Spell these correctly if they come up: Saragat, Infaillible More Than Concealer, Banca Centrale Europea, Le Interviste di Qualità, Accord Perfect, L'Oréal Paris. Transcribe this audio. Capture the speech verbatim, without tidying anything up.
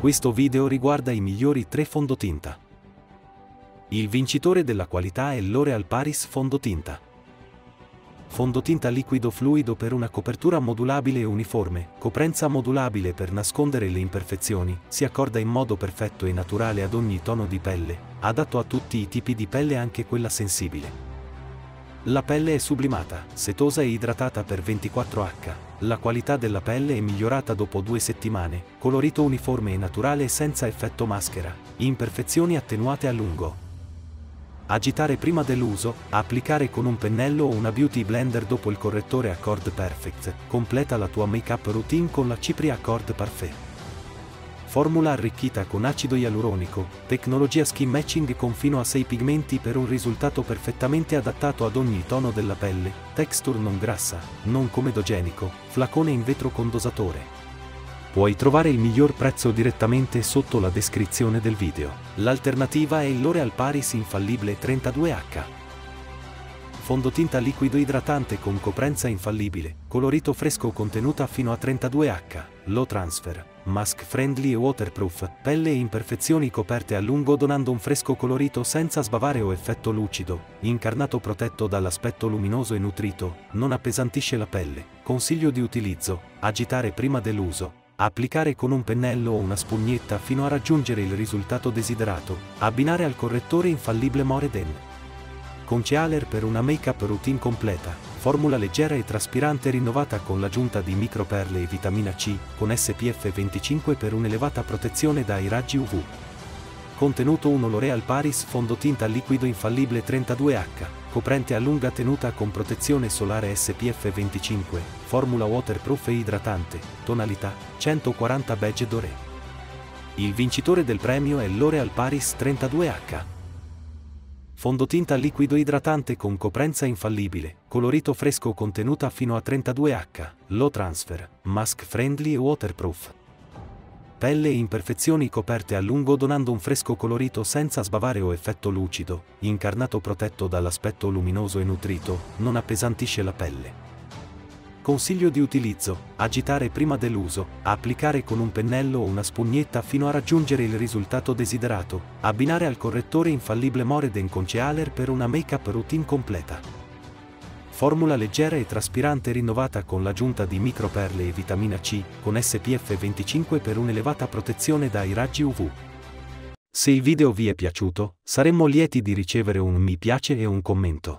Questo video riguarda i migliori tre fondotinta. Il vincitore della qualità è L'Oréal Paris fondotinta. Fondotinta liquido fluido per una copertura modulabile e uniforme, coprenza modulabile per nascondere le imperfezioni, si accorda in modo perfetto e naturale ad ogni tono di pelle, adatto a tutti i tipi di pelle anche quella sensibile. La pelle è sublimata, setosa e idratata per ventiquattro ore, la qualità della pelle è migliorata dopo due settimane, colorito uniforme e naturale e senza effetto maschera, imperfezioni attenuate a lungo. Agitare prima dell'uso, applicare con un pennello o una beauty blender dopo il correttore Accord Perfect, completa la tua make-up routine con la cipria Accord Parfait. Formula arricchita con acido ialuronico, tecnologia Skin-Matching con fino a sei pigmenti per un risultato perfettamente adattato ad ogni tono della pelle, texture non grassa, non comedogenico, flacone in vetro con dosatore. Puoi trovare il miglior prezzo direttamente sotto la descrizione del video. L'alternativa è il L'Oréal Paris Infaillible trentadue ore. Fondotinta liquido idratante con coprenza infallibile, colorito fresco contenuta fino a trentadue ore, low transfer, mask friendly e waterproof, pelle e imperfezioni coperte a lungo donando un fresco colorito senza sbavare o effetto lucido, incarnato protetto dall'aspetto luminoso e nutrito, non appesantisce la pelle. Consiglio di utilizzo, agitare prima dell'uso. Applicare con un pennello o una spugnetta fino a raggiungere il risultato desiderato, abbinare al correttore Infaillible More Than Concealer per una make-up routine completa, formula leggera e traspirante rinnovata con l'aggiunta di microperle e vitamina C, con S P F venticinque per un'elevata protezione dai raggi U V. Contenuto uno L'Oréal Paris fondotinta liquido Infaillible trentadue ore, coprente a lunga tenuta con protezione solare S P F venticinque, formula waterproof e idratante, tonalità centoquaranta beige doré. Il vincitore del premio è L'Oréal Paris trentadue ore. Fondotinta liquido idratante con coprenza infallibile, colorito fresco contenuta fino a trentadue ore, low transfer, mask friendly e waterproof. Pelle e imperfezioni coperte a lungo donando un fresco colorito senza sbavare o effetto lucido, incarnato protetto dall'aspetto luminoso e nutrito, non appesantisce la pelle. Consiglio di utilizzo, agitare prima dell'uso, applicare con un pennello o una spugnetta fino a raggiungere il risultato desiderato, abbinare al correttore Infaillible More Than Concealer per una make-up routine completa. Formula leggera e traspirante rinnovata con l'aggiunta di microperle e vitamina C, con S P F venticinque per un'elevata protezione dai raggi U V. Se il video vi è piaciuto, saremmo lieti di ricevere un mi piace e un commento.